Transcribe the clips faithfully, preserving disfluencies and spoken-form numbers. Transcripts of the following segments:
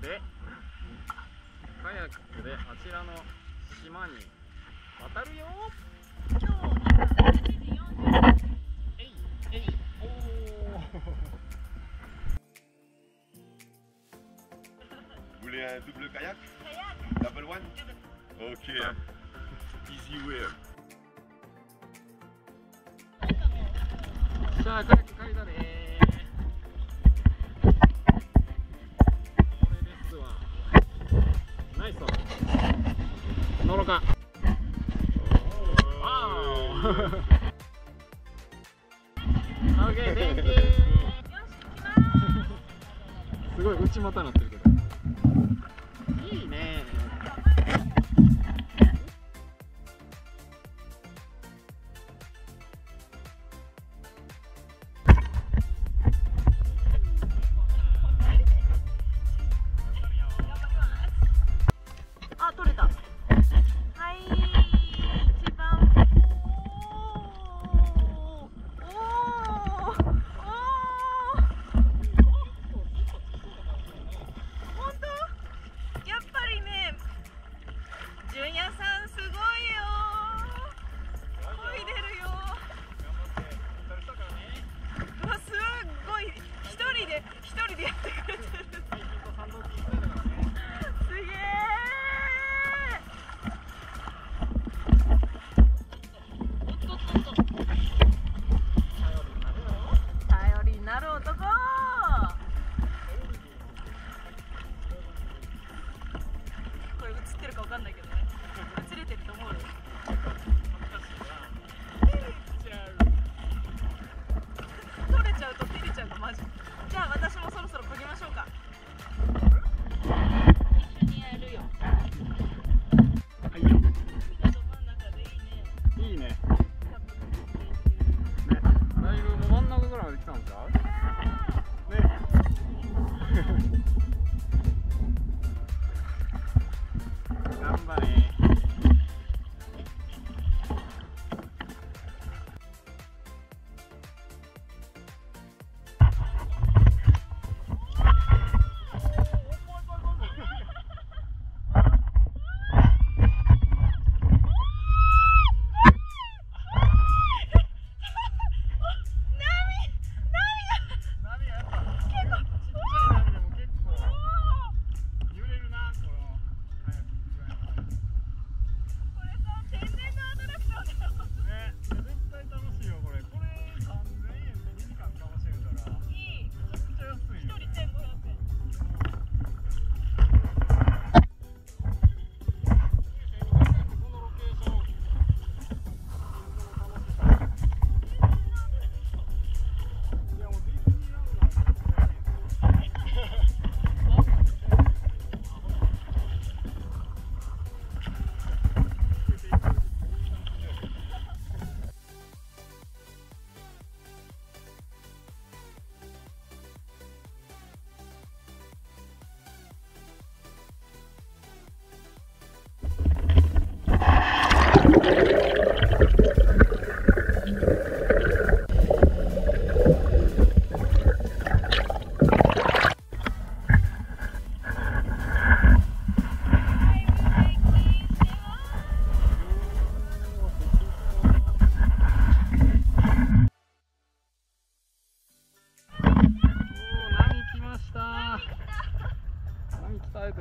クでカヤックであちらの島に渡るよ。今日ははちじよんじゅっぷん。えいえいおお。ブレアドブルカヤック。ダブルワン。オッケー。イージーウェア。さあカヤック借りたね。乗ろうか。すごい内股になってるけど。いいね。あ、取れた。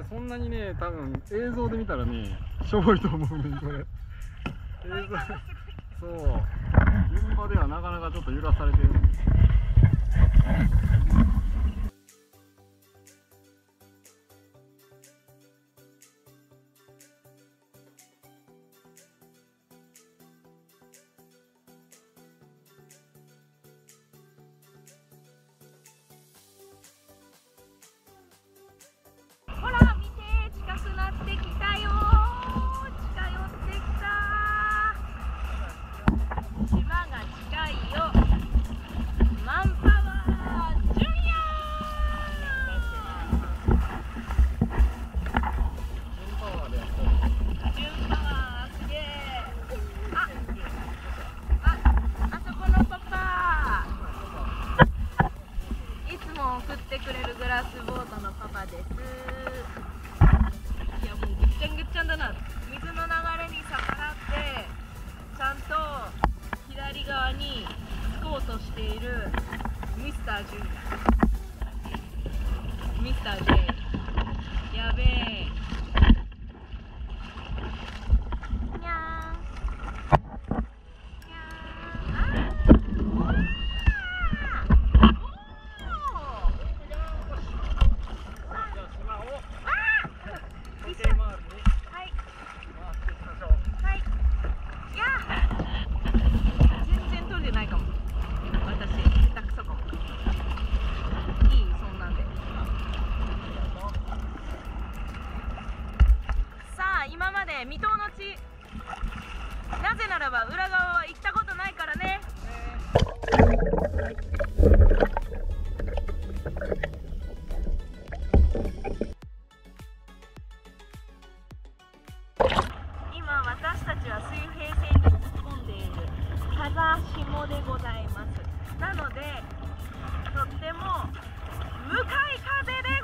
そんなにね、多分映像で見たらね、しょぼいと思うね、これ。映像、そう、現場ではなかなかちょっと揺らされてる。島が近いよ。マンパワージュニア。いるミスター・ジュニア、ミスター・ジェイ、やべえ。未踏の地、なぜならば裏側は行ったことないからね。今私たちは水平線に突っ込んでいる風下でございます。なのでとっても向かい風でございます。